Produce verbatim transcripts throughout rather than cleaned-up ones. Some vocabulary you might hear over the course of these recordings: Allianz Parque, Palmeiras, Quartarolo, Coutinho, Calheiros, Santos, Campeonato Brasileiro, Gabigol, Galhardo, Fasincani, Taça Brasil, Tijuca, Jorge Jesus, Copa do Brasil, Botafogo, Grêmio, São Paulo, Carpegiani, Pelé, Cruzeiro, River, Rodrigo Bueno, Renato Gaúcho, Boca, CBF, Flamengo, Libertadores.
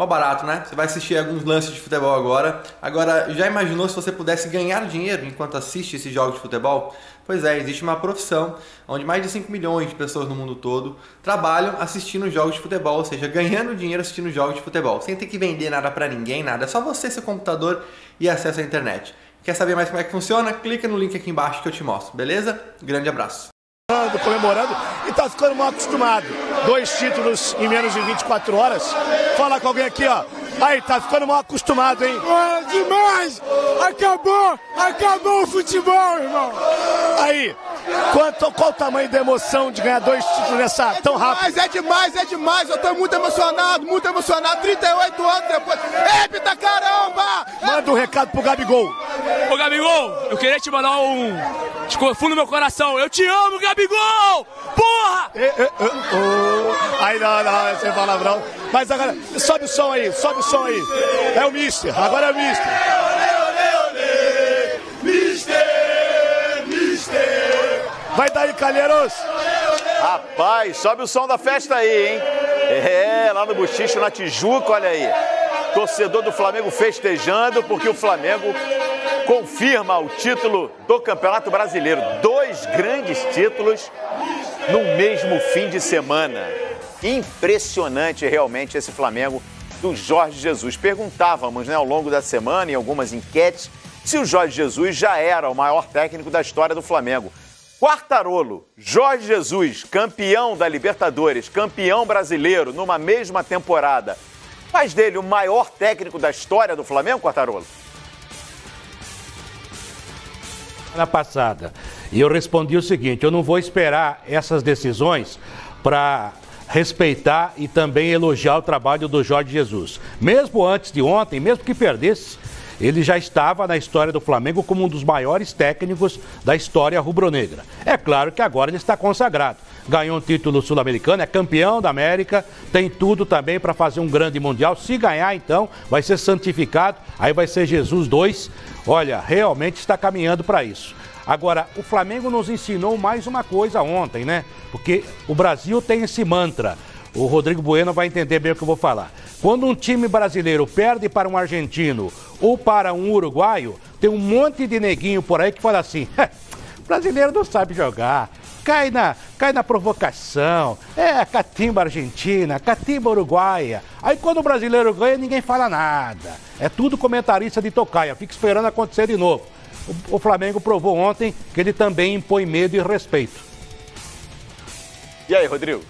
Mó barato, né? Você vai assistir alguns lances de futebol agora. Agora, já imaginou se você pudesse ganhar dinheiro enquanto assiste esses jogos de futebol? Pois é, existe uma profissão onde mais de cinco milhões de pessoas no mundo todo trabalham assistindo jogos de futebol, ou seja, ganhando dinheiro assistindo jogos de futebol, sem ter que vender nada pra ninguém, nada, é só você, seu computador e acesso à internet. Quer saber mais como é que funciona? Clica no link aqui embaixo que eu te mostro, beleza? Grande abraço. Comemorando e tá ficando mal acostumado. Dois títulos em menos de vinte e quatro horas. Fala com alguém aqui, ó. Aí, tá ficando mal acostumado, hein? É demais! Acabou! Acabou o futebol, irmão! Aí, quanto, qual o tamanho da emoção de ganhar dois títulos nessa é tão demais, rápido? É demais, é demais! Eu tô muito emocionado, muito emocionado! trinta e oito anos depois! Épita, caramba! Manda um recado pro Gabigol. Ô, Gabigol, eu queria te mandar um... Te confundo meu coração. Eu te amo, Gabigol! Porra! É, é, é, oh. Aí, não, não, é sem palavrão. Mas agora, sobe o som aí, sobe o som aí. É o Mister, agora é o Mister. Olê, olê, olê, Mister, Mister. Vai daí, Calheiros. Rapaz, sobe o som da festa aí, hein? É, lá no Bochicho, na Tijuca, olha aí. Torcedor do Flamengo festejando, porque o Flamengo confirma o título do Campeonato Brasileiro. Dois grandes títulos no mesmo fim de semana. Impressionante realmente esse Flamengo do Jorge Jesus. Perguntávamos, né, ao longo da semana, em algumas enquetes, se o Jorge Jesus já era o maior técnico da história do Flamengo. Quartarolo, Jorge Jesus, campeão da Libertadores, campeão brasileiro numa mesma temporada. Faz dele o maior técnico da história do Flamengo, Quartarolo? Na passada, eu respondi o seguinte, eu não vou esperar essas decisões para respeitar e também elogiar o trabalho do Jorge Jesus. Mesmo antes de ontem, mesmo que perdesse, ele já estava na história do Flamengo como um dos maiores técnicos da história rubro-negra. É claro que agora ele está consagrado. Ganhou um título sul-americano, é campeão da América, tem tudo também para fazer um grande mundial. Se ganhar, então, vai ser santificado, aí vai ser Jesus dois. Olha, realmente está caminhando para isso. Agora, o Flamengo nos ensinou mais uma coisa ontem, né? Porque o Brasil tem esse mantra. O Rodrigo Bueno vai entender bem o que eu vou falar. Quando um time brasileiro perde para um argentino ou para um uruguaio, tem um monte de neguinho por aí que fala assim, brasileiro não sabe jogar, cai na, cai na provocação, é catimba argentina, catimba uruguaia. Aí quando o brasileiro ganha, ninguém fala nada. É tudo comentarista de tocaia, fica esperando acontecer de novo. O Flamengo provou ontem que ele também impõe medo e respeito. E aí, Rodrigo?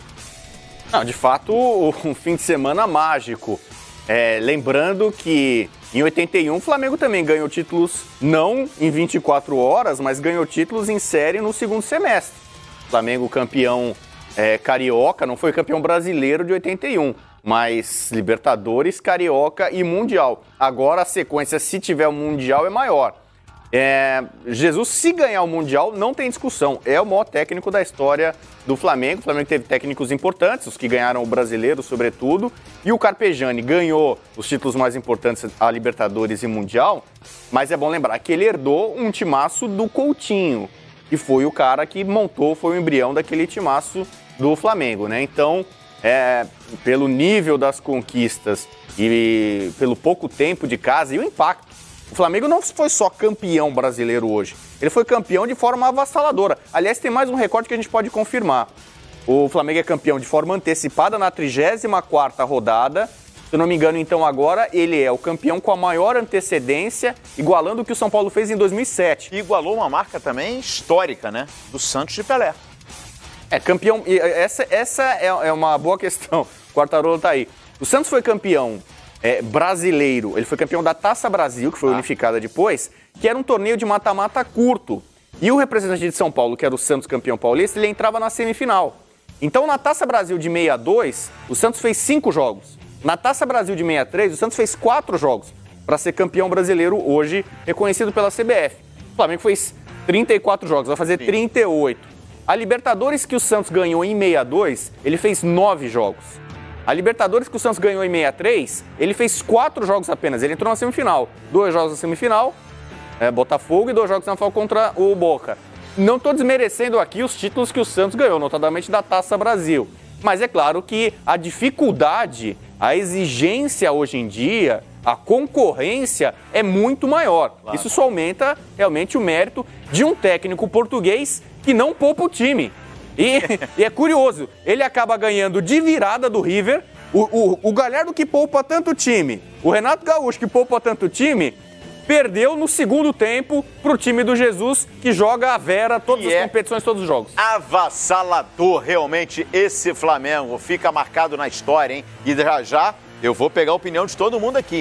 Não, de fato, um fim de semana mágico. É, lembrando que em oitenta e um o Flamengo também ganhou títulos, não em vinte e quatro horas, mas ganhou títulos em série no segundo semestre. O Flamengo campeão é, carioca, não foi campeão brasileiro de oitenta e um, mas Libertadores, Carioca e Mundial. Agora a sequência, se tiver o Mundial, é maior. É, Jesus, se ganhar o Mundial, não tem discussão. É o maior técnico da história do Flamengo. O Flamengo teve técnicos importantes, os que ganharam o Brasileiro, sobretudo. E o Carpegiani ganhou os títulos mais importantes, a Libertadores e Mundial. Mas é bom lembrar que ele herdou um timaço do Coutinho. E foi o cara que montou, foi o embrião daquele timaço do Flamengo, né? Então, é, pelo nível das conquistas e pelo pouco tempo de casa e o impacto. O Flamengo não foi só campeão brasileiro hoje. Ele foi campeão de forma avassaladora. Aliás, tem mais um recorde que a gente pode confirmar. O Flamengo é campeão de forma antecipada na trigésima quarta rodada. Se eu não me engano, então agora ele é o campeão com a maior antecedência, igualando o que o São Paulo fez em dois mil e sete. E igualou uma marca também histórica, né? Do Santos de Pelé. É, campeão... Essa, essa é uma boa questão. O Quartarolo tá aí. O Santos foi campeão... É, brasileiro, ele foi campeão da Taça Brasil, que foi ah. unificada depois, que era um torneio de mata-mata curto. E o representante de São Paulo, que era o Santos campeão paulista, ele entrava na semifinal. Então, na Taça Brasil de sessenta e dois, o Santos fez cinco jogos. Na Taça Brasil de sessenta e três, o Santos fez quatro jogos para ser campeão brasileiro hoje, reconhecido pela C B F. O Flamengo fez trinta e quatro jogos, vai fazer trinta e oito. A Libertadores que o Santos ganhou em sessenta e dois, ele fez nove jogos. A Libertadores que o Santos ganhou em sessenta e três, ele fez quatro jogos apenas, ele entrou na semifinal. Dois jogos na semifinal, é, Botafogo, e dois jogos na final contra o Boca. Não estou desmerecendo aqui os títulos que o Santos ganhou, notadamente da Taça Brasil. Mas é claro que a dificuldade A exigência hoje em dia, a concorrência é muito maior. Claro. Isso só aumenta realmente o mérito de um técnico português que não poupa o time. E, e é curioso, ele acaba ganhando de virada do River, o, o, o Galhardo que poupa tanto time, o Renato Gaúcho que poupa tanto time, perdeu no segundo tempo pro time do Jesus, que joga a vera todas as competições, todos os jogos. Avassalador, realmente, esse Flamengo. Fica marcado na história, hein? E já já eu vou pegar a opinião de todo mundo aqui,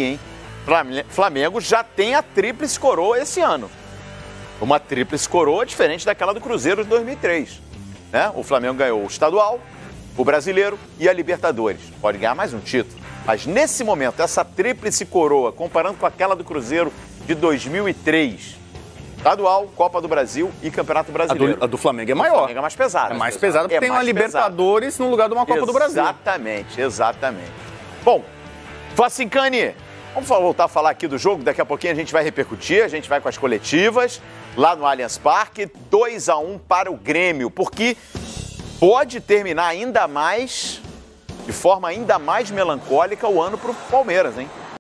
hein? Flamengo já tem a tríplice coroa esse ano. Uma tríplice coroa diferente daquela do Cruzeiro de dois mil e três. Né? O Flamengo ganhou o estadual, o brasileiro e a Libertadores. Pode ganhar mais um título. Mas nesse momento, essa tríplice coroa, comparando com aquela do Cruzeiro de dois mil e três, estadual, Copa do Brasil e Campeonato Brasileiro. A do, a do Flamengo é maior. O Flamengo é mais pesado. É mais pesado porque é tem uma Libertadores pesado. No lugar de uma Copa exatamente, do Brasil. Exatamente, exatamente. Bom, Fasincani, vamos voltar a falar aqui do jogo. Daqui a pouquinho a gente vai repercutir, a gente vai com as coletivas lá no Allianz Parque. dois a um para o Grêmio, porque pode terminar ainda mais... de forma ainda mais melancólica o ano para o Palmeiras, hein?